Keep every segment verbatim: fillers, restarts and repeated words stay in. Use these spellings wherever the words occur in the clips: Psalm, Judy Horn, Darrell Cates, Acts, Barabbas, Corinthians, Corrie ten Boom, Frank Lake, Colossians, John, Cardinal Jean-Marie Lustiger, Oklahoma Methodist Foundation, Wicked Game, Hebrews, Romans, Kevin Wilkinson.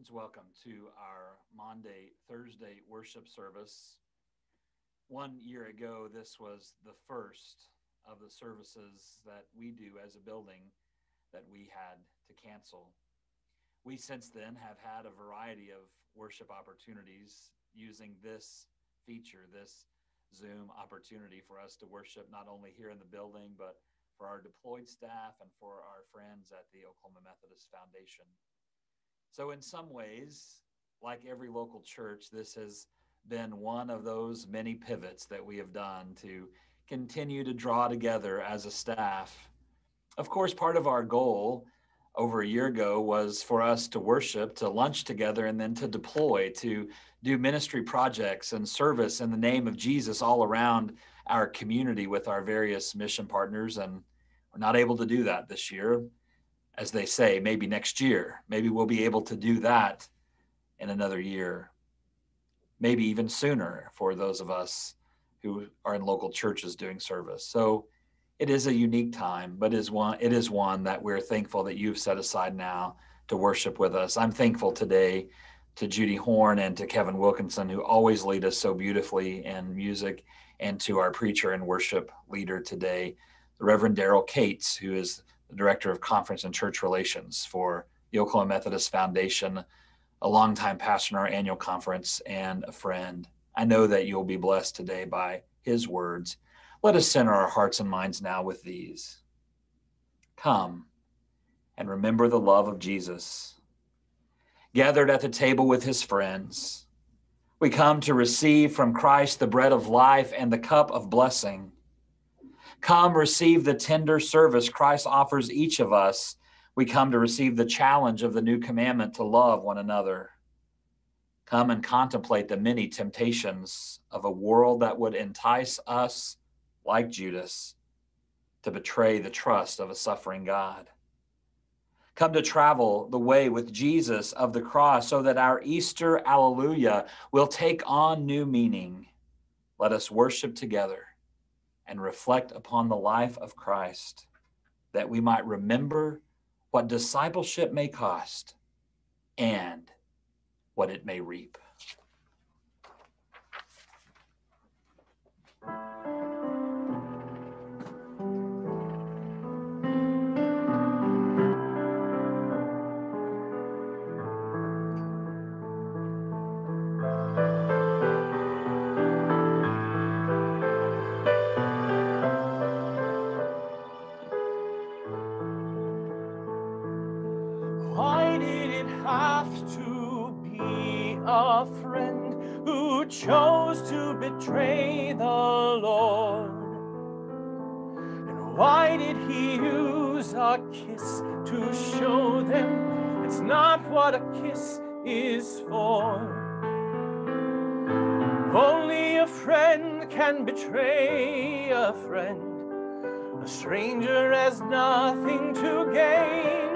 It's welcome to our Monday, Thursday worship service. One year ago, this was the first of the services that we do as a building that we had to cancel. We since then have had a variety of worship opportunities using this feature, this Zoom opportunity for us to worship not only here in the building, but for our deployed staff and for our friends at the Oklahoma Methodist Foundation. So in some ways, like every local church, this has been one of those many pivots that we have done to continue to draw together as a staff. Of course, part of our goal over a year ago was for us to worship, to lunch together, and then to deploy, to do ministry projects and service in the name of Jesus all around our community with our various mission partners. And we're not able to do that this year. As they say, maybe next year, maybe we'll be able to do that in another year, maybe even sooner for those of us who are in local churches doing service. So it is a unique time, but is one, it is one that we're thankful that you've set aside now to worship with us. I'm thankful today to Judy Horn and to Kevin Wilkinson, who always lead us so beautifully in music, and to our preacher and worship leader today, the Reverend Darrell Cates, who is the Director of Conference and Church Relations for the Oklahoma Methodist Foundation, a longtime pastor in our annual conference, and a friend. I know that you'll be blessed today by his words. Let us center our hearts and minds now with these. Come and remember the love of Jesus. Gathered at the table with his friends, we come to receive from Christ the bread of life and the cup of blessing. Come receive the tender service Christ offers each of us. We come to receive the challenge of the new commandment to love one another. Come and contemplate the many temptations of a world that would entice us, like Judas, to betray the trust of a suffering God. Come to travel the way with Jesus of the cross so that our Easter Alleluia will take on new meaning. Let us worship together and reflect upon the life of Christ, that we might remember what discipleship may cost and what it may reap. Chose to betray the Lord, and why did he use a kiss to show them it's not what a kiss is for? Only a friend can betray a friend, a stranger has nothing to gain,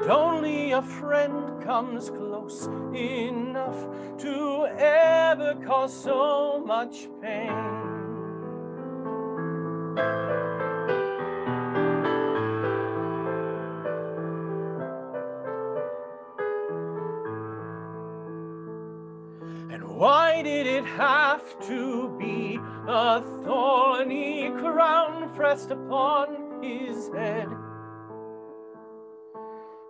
but only a friend comes close enough to ever cause so much pain. And why did it have to be a thorny crown pressed upon his head?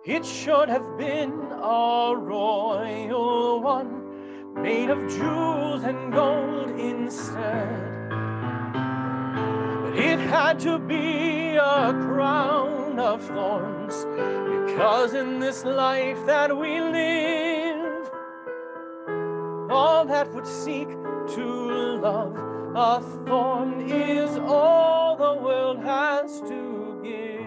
It should have been a royal one, made of jewels and gold instead. But it had to be a crown of thorns, because in this life that we live, all that would seek to love a thorn is all the world has to give.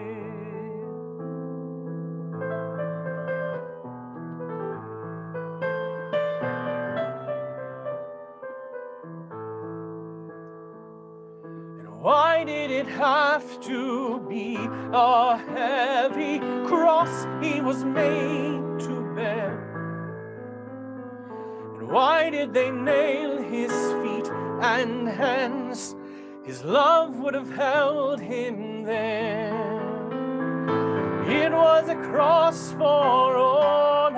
Why did it have to be a heavy cross he was made to bear? And why did they nail his feet and hands? His love would have held him there. It was a cross for all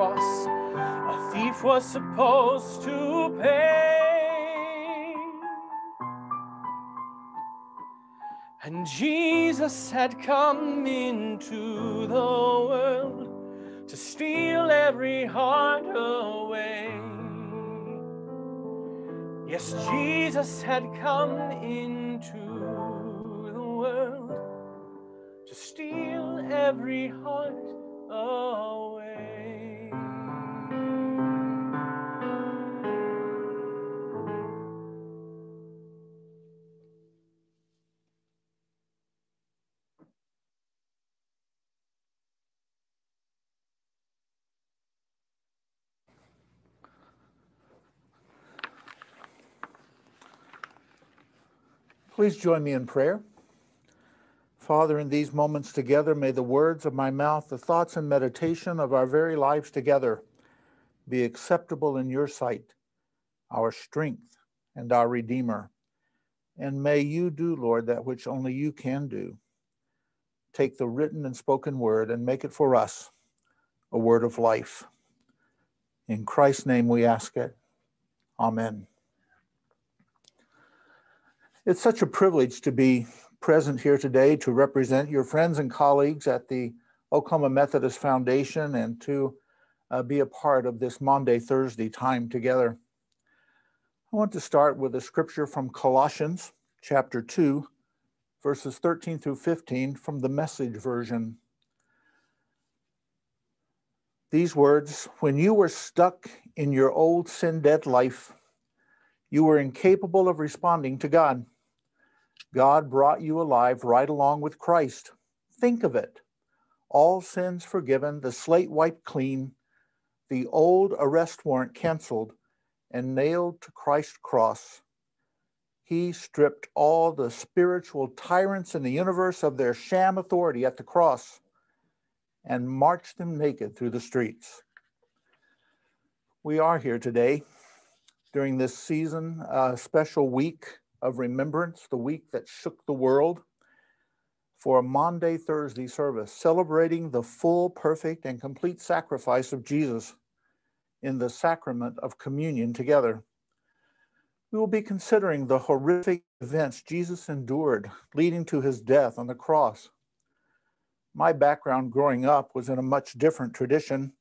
cross a thief was supposed to pay. And Jesus had come into the world to steal every heart away. Yes, Jesus had come into the world to steal every heart away. Please join me in prayer. Father, in these moments together, may the words of my mouth, the thoughts and meditation of our very lives together be acceptable in your sight, our strength and our Redeemer. And may you do, Lord, that which only you can do. Take the written and spoken word and make it for us a word of life. In Christ's name we ask it. Amen. It's such a privilege to be present here today to represent your friends and colleagues at the Oklahoma Methodist Foundation and to uh, be a part of this Monday-Thursday time together. I want to start with a scripture from Colossians chapter two, verses thirteen through fifteen from the Message version. These words, when you were stuck in your old sin-dead life, you were incapable of responding to God. God brought you alive right along with Christ. Think of it. All sins forgiven, the slate wiped clean, the old arrest warrant canceled and nailed to Christ's cross. He stripped all the spiritual tyrants in the universe of their sham authority at the cross and marched them naked through the streets. We are here today during this season, a special week of remembrance, the week that shook the world, for a Monday, Thursday service, celebrating the full, perfect, and complete sacrifice of Jesus in the sacrament of communion together. We will be considering the horrific events Jesus endured, leading to his death on the cross. My background growing up was in a much different tradition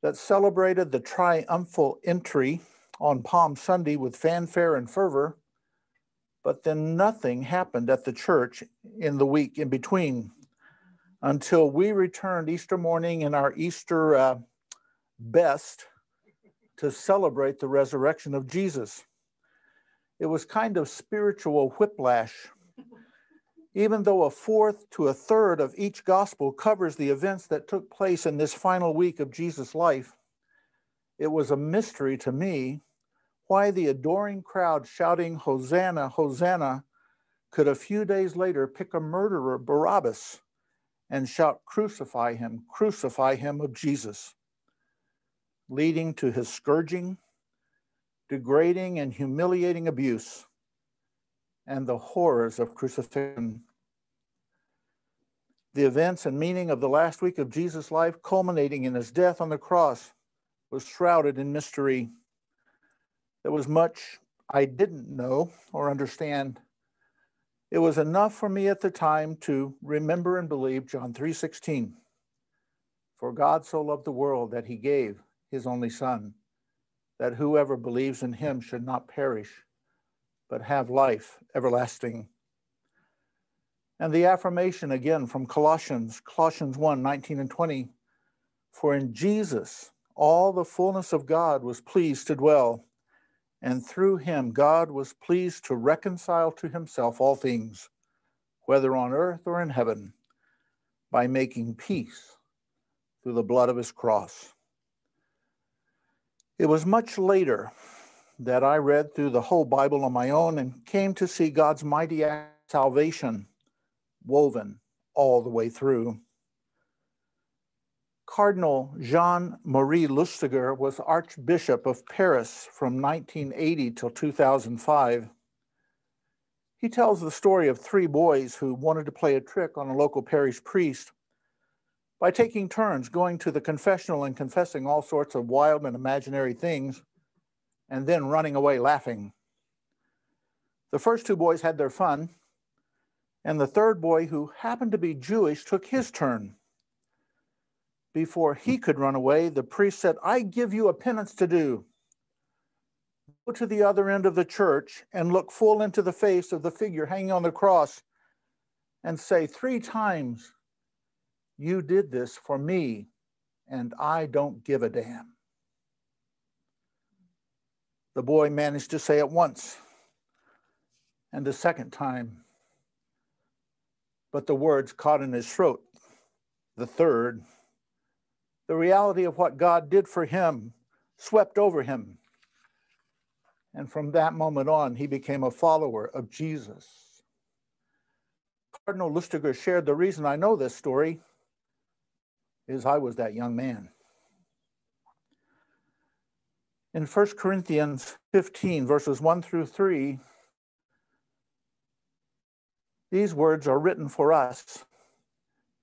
that celebrated the triumphal entry on Palm Sunday with fanfare and fervor, but then nothing happened at the church in the week in between until we returned Easter morning in our Easter uh, best to celebrate the resurrection of Jesus. It was kind of spiritual whiplash. Even though a fourth to a third of each gospel covers the events that took place in this final week of Jesus' life, it was a mystery to me why the adoring crowd shouting, Hosanna, Hosanna, could a few days later pick a murderer, Barabbas, and shout, crucify him, crucify him of Jesus, leading to his scourging, degrading and humiliating abuse, and the horrors of crucifixion. The events and meaning of the last week of Jesus' life, culminating in his death on the cross, was shrouded in mystery. There was much I didn't know or understand. It was enough for me at the time to remember and believe John three sixteen. For God so loved the world that he gave his only son, that whoever believes in him should not perish, but have life everlasting. And the affirmation again from Colossians, Colossians one nineteen and twenty, for in Jesus all the fullness of God was pleased to dwell, and through him God was pleased to reconcile to himself all things, whether on earth or in heaven, by making peace through the blood of his cross. It was much later that I read through the whole Bible on my own and came to see God's mighty act of salvation woven all the way through. Cardinal Jean-Marie Lustiger was Archbishop of Paris from nineteen eighty till two thousand five. He tells the story of three boys who wanted to play a trick on a local parish priest by taking turns going to the confessional and confessing all sorts of wild and imaginary things, and then running away laughing. The first two boys had their fun, and the third boy, who happened to be Jewish, took his turn. Before he could run away, the priest said, "I give you a penance to do. Go to the other end of the church and look full into the face of the figure hanging on the cross and say three times, 'You did this for me, and I don't give a damn.'" The boy managed to say it once and a second time, but the words caught in his throat the third. The reality of what God did for him swept over him. And from that moment on, he became a follower of Jesus. Cardinal Lustiger shared, "The reason I know this story is I was that young man." In First Corinthians fifteen, verses one through three, these words are written for us.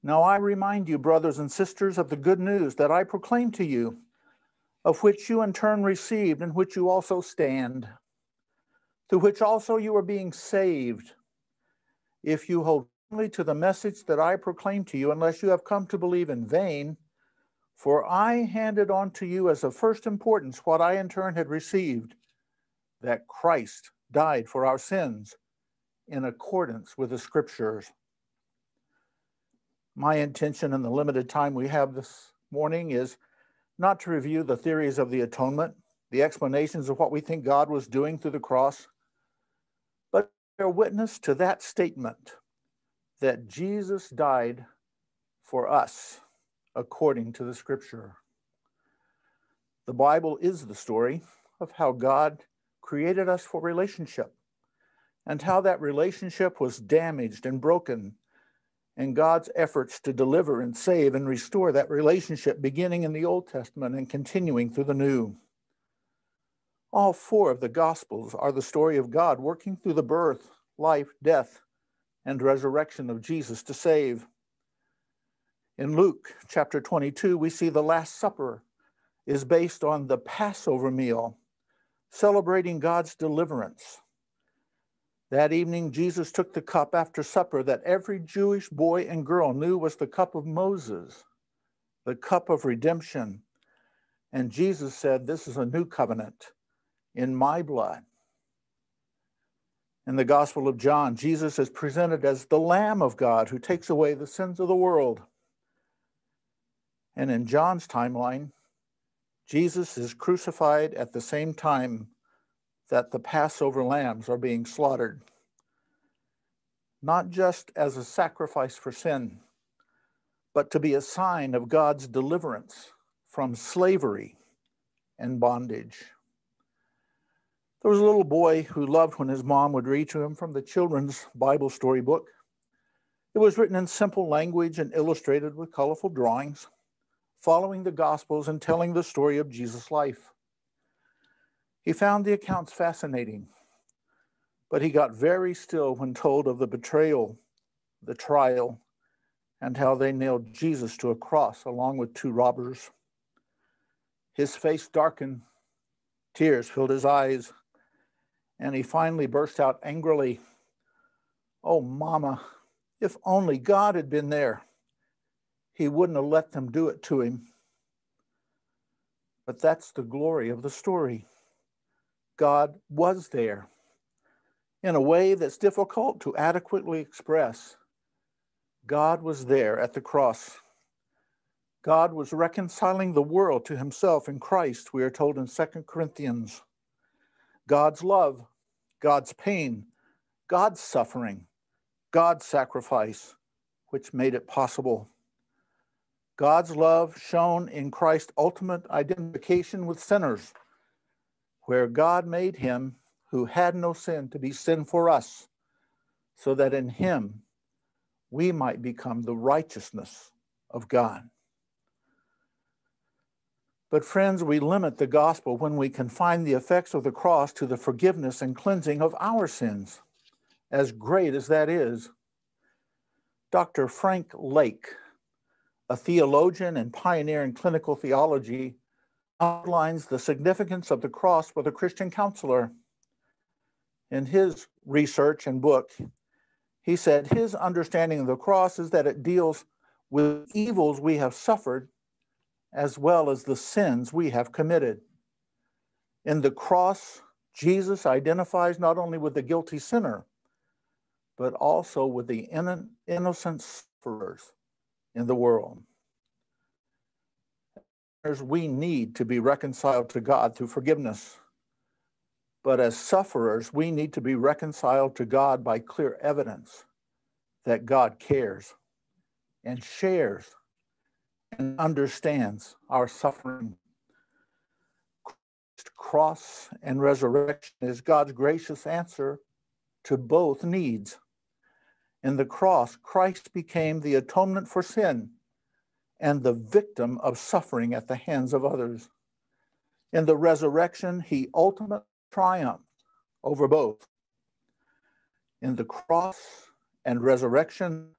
"Now I remind you, brothers and sisters, of the good news that I proclaimed to you, of which you in turn received, in which you also stand, through which also you are being saved, if you hold only to the message that I proclaimed to you, unless you have come to believe in vain. For I handed on to you as of first importance what I in turn had received, that Christ died for our sins in accordance with the Scriptures." My intention in the limited time we have this morning is not to review the theories of the atonement, the explanations of what we think God was doing through the cross, but bear witness to that statement that Jesus died for us according to the Scripture. The Bible is the story of how God created us for relationship and how that relationship was damaged and broken, and God's efforts to deliver and save and restore that relationship, beginning in the Old Testament and continuing through the New. All four of the Gospels are the story of God working through the birth, life, death, and resurrection of Jesus to save. In Luke chapter twenty-two, we see the Last Supper is based on the Passover meal, celebrating God's deliverance. That evening, Jesus took the cup after supper that every Jewish boy and girl knew was the cup of Moses, the cup of redemption. And Jesus said, "This is a new covenant in my blood." In the Gospel of John, Jesus is presented as the Lamb of God who takes away the sins of the world. And in John's timeline, Jesus is crucified at the same time that the Passover lambs are being slaughtered, not just as a sacrifice for sin, but to be a sign of God's deliverance from slavery and bondage. There was a little boy who loved when his mom would read to him from the children's Bible storybook. It was written in simple language and illustrated with colorful drawings, following the Gospels and telling the story of Jesus' life. He found the accounts fascinating, but he got very still when told of the betrayal, the trial, and how they nailed Jesus to a cross along with two robbers. His face darkened, tears filled his eyes, and he finally burst out angrily, "Oh, Mama, if only God had been there, he wouldn't have let them do it to him." But that's the glory of the story. God was there in a way that's difficult to adequately express. God was there at the cross. God was reconciling the world to himself in Christ, we are told in Second Corinthians. God's love, God's pain, God's suffering, God's sacrifice, which made it possible. God's love shown in Christ's ultimate identification with sinners, where God made him who had no sin to be sin for us, so that in him we might become the righteousness of God. But friends, we limit the gospel when we confine the effects of the cross to the forgiveness and cleansing of our sins, as great as that is. Doctor Frank Lake, a theologian and pioneer in clinical theology, outlines the significance of the cross with a Christian counselor. In his research and book, he said his understanding of the cross is that it deals with evils we have suffered as well as the sins we have committed. In the cross, Jesus identifies not only with the guilty sinner, but also with the innocent sufferers in the world. We need to be reconciled to God through forgiveness. But as sufferers, we need to be reconciled to God by clear evidence that God cares and shares and understands our suffering. Christ's cross and resurrection is God's gracious answer to both needs. In the cross, Christ became the atonement for sin and the victim of suffering at the hands of others. In the resurrection, he ultimately triumphed over both. In the cross and resurrection,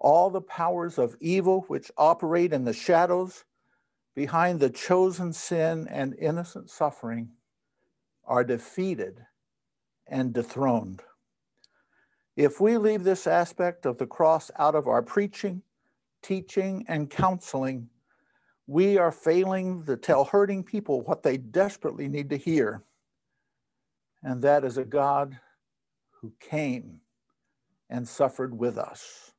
all the powers of evil which operate in the shadows behind the chosen sin and innocent suffering are defeated and dethroned. If we leave this aspect of the cross out of our preaching, teaching, and counseling, we are failing to tell hurting people what they desperately need to hear, and that is a God who came and suffered with us.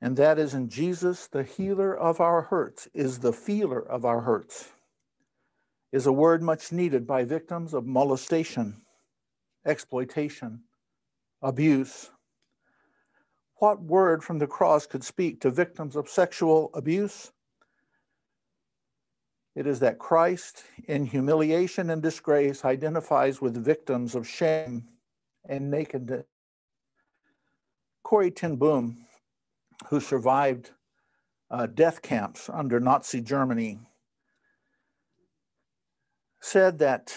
And that is in Jesus, the healer of our hurts, is the feeler of our hurts, is a word much needed by victims of molestation, exploitation, abuse. What word from the cross could speak to victims of sexual abuse? It is that Christ, in humiliation and disgrace, identifies with victims of shame and nakedness. Corrie ten Boom, who survived uh, death camps under Nazi Germany, said that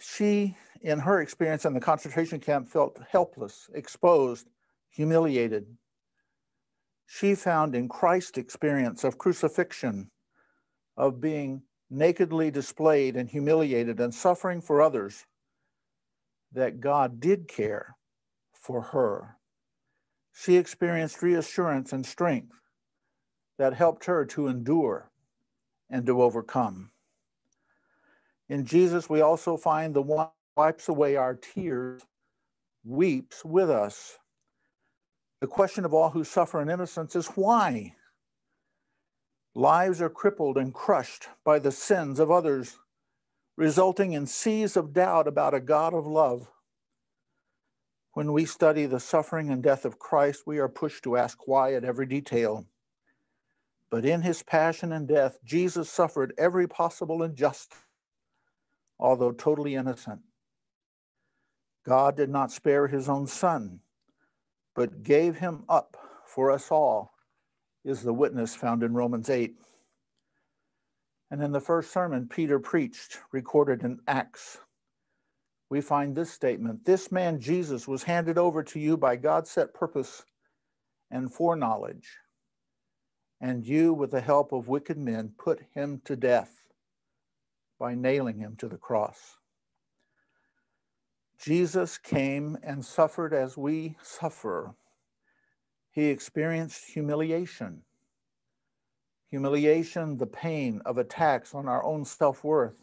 she, in her experience in the concentration camp, felt helpless, exposed, humiliated. She found in Christ's experience of crucifixion, of being nakedly displayed and humiliated and suffering for others, that God did care for her. She experienced reassurance and strength that helped her to endure and to overcome. In Jesus, we also find the one who wipes away our tears, weeps with us. The question of all who suffer in innocence is why? Lives are crippled and crushed by the sins of others, resulting in seas of doubt about a God of love. When we study the suffering and death of Christ, we are pushed to ask why at every detail. But in his passion and death, Jesus suffered every possible injustice, although totally innocent. God did not spare his own son, but gave him up for us all, is the witness found in Romans eight. And in the first sermon Peter preached, recorded in Acts, we find this statement: "This man Jesus was handed over to you by God's set purpose and foreknowledge, and you, with the help of wicked men, put him to death by nailing him to the cross." Jesus came and suffered as we suffer. He experienced humiliation. Humiliation, the pain of attacks on our own self-worth,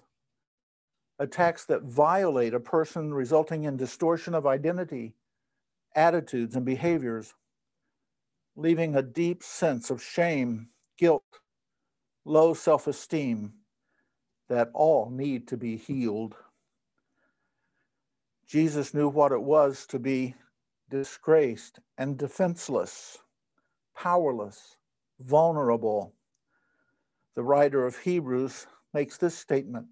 attacks that violate a person, resulting in distortion of identity, attitudes, and behaviors, leaving a deep sense of shame, guilt, low self-esteem that all need to be healed. Jesus knew what it was to be disgraced and defenseless, powerless, vulnerable. The writer of Hebrews makes this statement: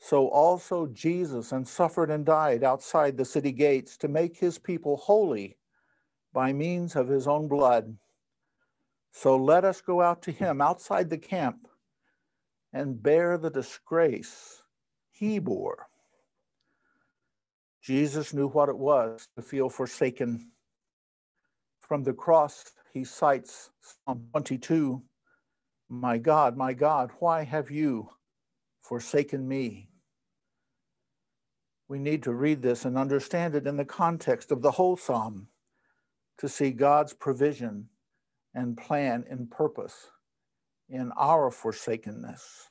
"So also Jesus and suffered and died outside the city gates to make his people holy by means of his own blood. So let us go out to him outside the camp and bear the disgrace he bore." Jesus knew what it was to feel forsaken. From the cross, he cites Psalm twenty-two, "My God, my God, why have you forsaken me?" We need to read this and understand it in the context of the whole psalm to see God's provision and plan and purpose in our forsakenness.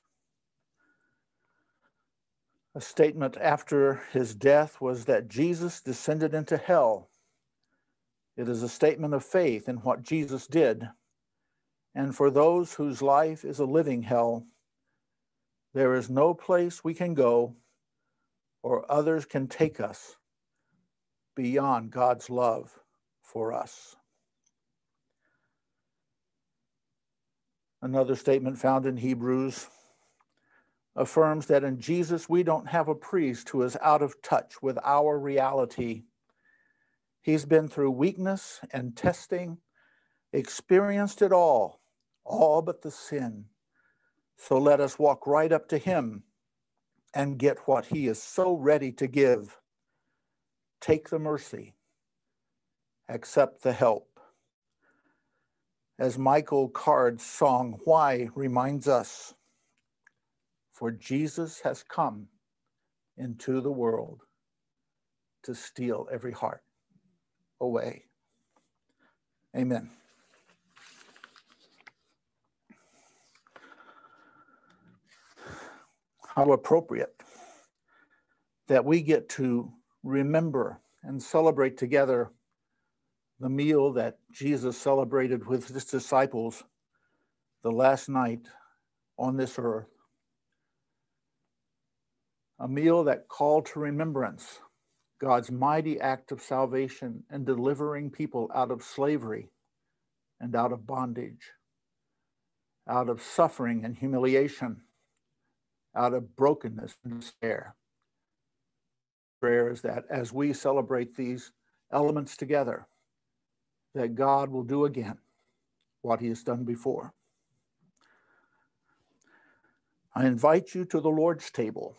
A statement after his death was that Jesus descended into hell. It is a statement of faith in what Jesus did. And for those whose life is a living hell, there is no place we can go or others can take us beyond God's love for us. Another statement found in Hebrews affirms that in Jesus, we don't have a priest who is out of touch with our reality. He's been through weakness and testing, experienced it all, all but the sin. So let us walk right up to him and get what he is so ready to give. Take the mercy, accept the help. As Michael Card's song, "Why," reminds us, for Jesus has come into the world to steal every heart away. Amen. How appropriate that we get to remember and celebrate together the meal that Jesus celebrated with his disciples the last night on this earth. A meal that called to remembrance God's mighty act of salvation and delivering people out of slavery and out of bondage, out of suffering and humiliation, out of brokenness and despair. Prayer is that as we celebrate these elements together, that God will do again what he has done before. I invite you to the Lord's table,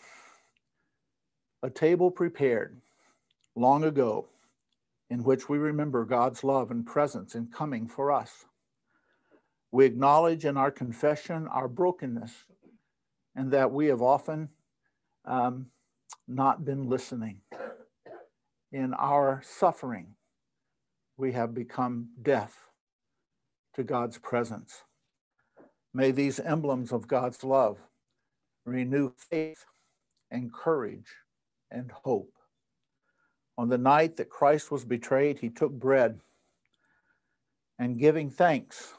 a table prepared long ago in which we remember God's love and presence in coming for us. We acknowledge in our confession our brokenness and that we have often um, not been listening. In our suffering, we have become deaf to God's presence. May these emblems of God's love renew faith and courage and hope. On the night that Christ was betrayed, he took bread and, giving thanks,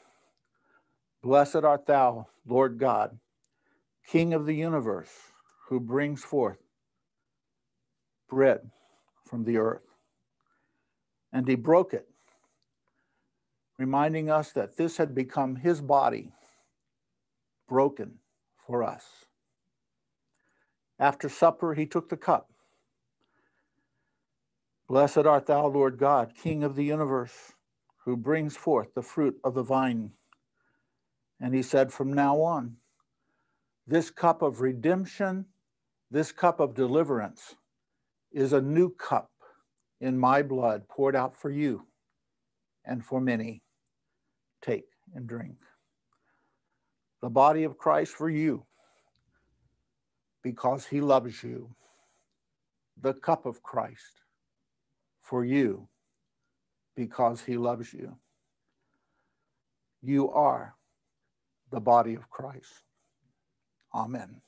"Blessed art thou, Lord God, King of the universe, who brings forth bread from the earth." And he broke it, reminding us that this had become his body broken for us. After supper, he took the cup. "Blessed art thou, Lord God, King of the universe, who brings forth the fruit of the vine." And he said, "From now on, this cup of redemption, this cup of deliverance is a new cup in my blood poured out for you and for many. Take and drink." The body of Christ for you, because he loves you. The cup of Christ for you, because he loves you. You are the body of Christ. Amen.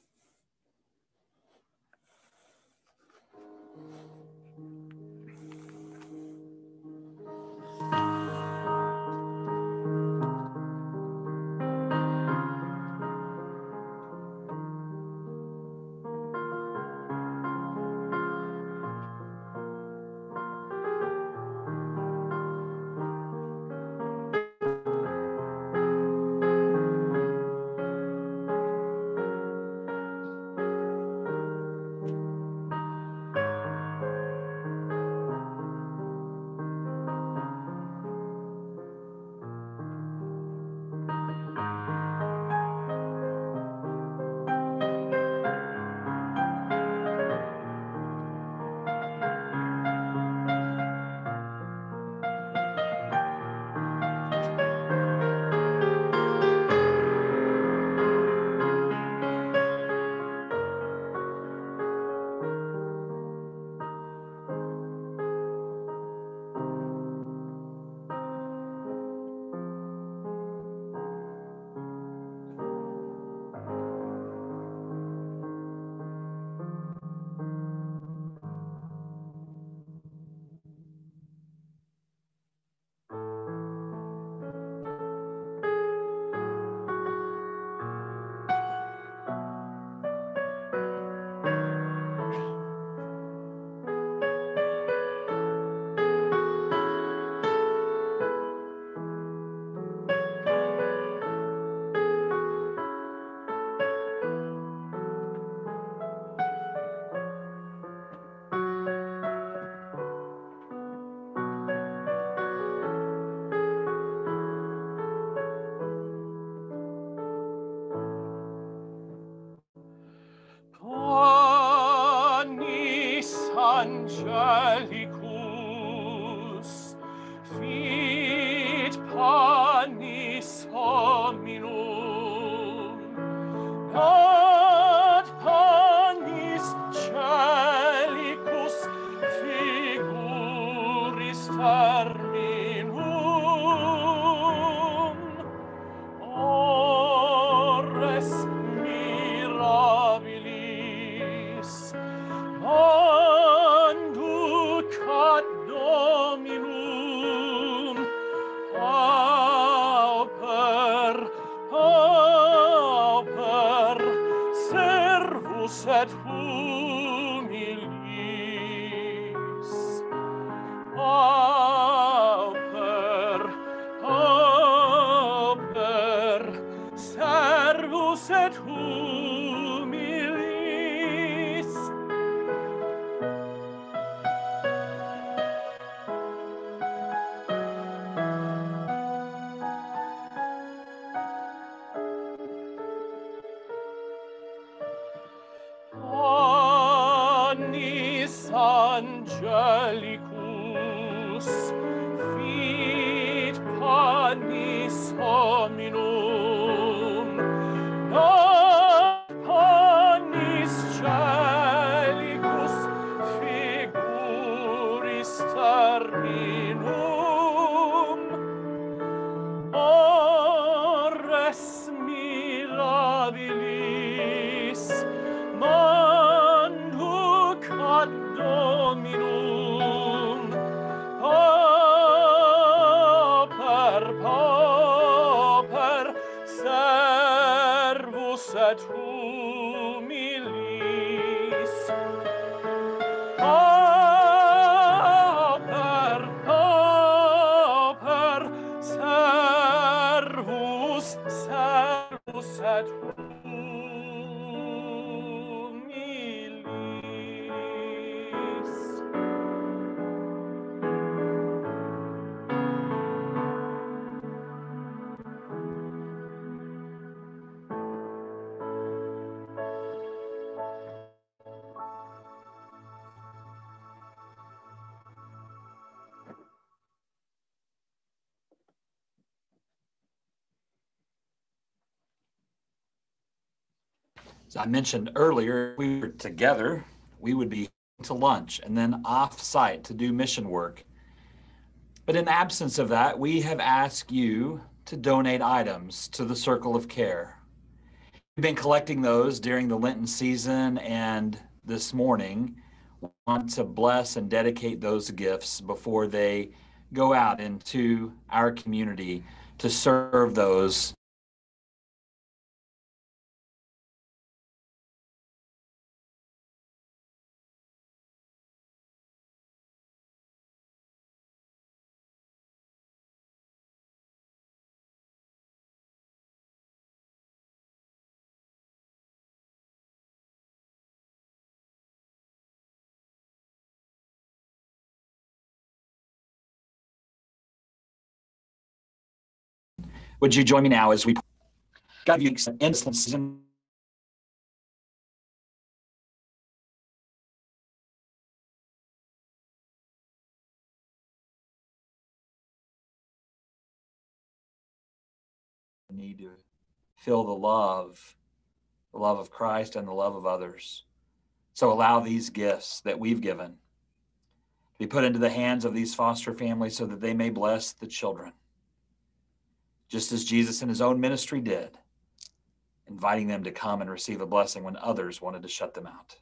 angelicus, fit panis hominum, ad panis celicus figuris terminum, ores mirabilis, ad Dominum, auper, auper, servus et humilis, auper, auper, servus et humilis. Angelicus, fit panis hominum, ad panis celicus figuris terminum, ores mirabilis, manduc ad Dominum, pauper, pauper, servus et humilis. Pauper, pauper, servus, servus et humilis. As I mentioned earlier, if we were together, we would be to lunch and then off-site to do mission work. But in the absence of that, we have asked you to donate items to the Circle of Care. We've been collecting those during the Lenten season, and this morning we want to bless and dedicate those gifts before they go out into our community to serve those . Would you join me now as we give you some instances in the need to feel the love, the love of Christ and the love of others. So allow these gifts that we've given to be put into the hands of these foster families so that they may bless the children, just as Jesus in his own ministry did, inviting them to come and receive a blessing when others wanted to shut them out.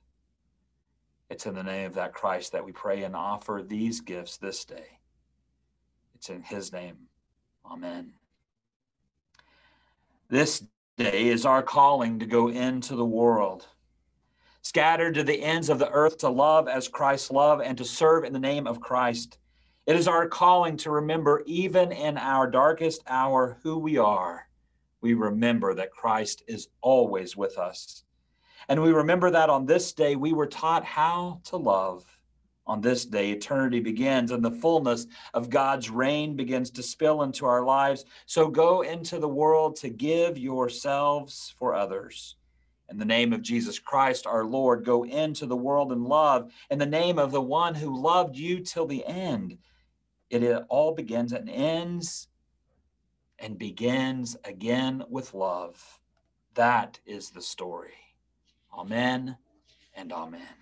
It's in the name of that Christ that we pray and offer these gifts this day. It's in his name. Amen. This day is our calling to go into the world, scattered to the ends of the earth, to love as Christ loved and to serve in the name of Christ. It is our calling to remember, even in our darkest hour, who we are. We remember that Christ is always with us. And we remember that on this day, we were taught how to love. On this day, eternity begins, and the fullness of God's reign begins to spill into our lives. So go into the world to give yourselves for others, In the name of Jesus Christ, our Lord, go into the world in love, in the name of the one who loved you till the end. It all begins and ends and begins again with love. That is the story. Amen and amen.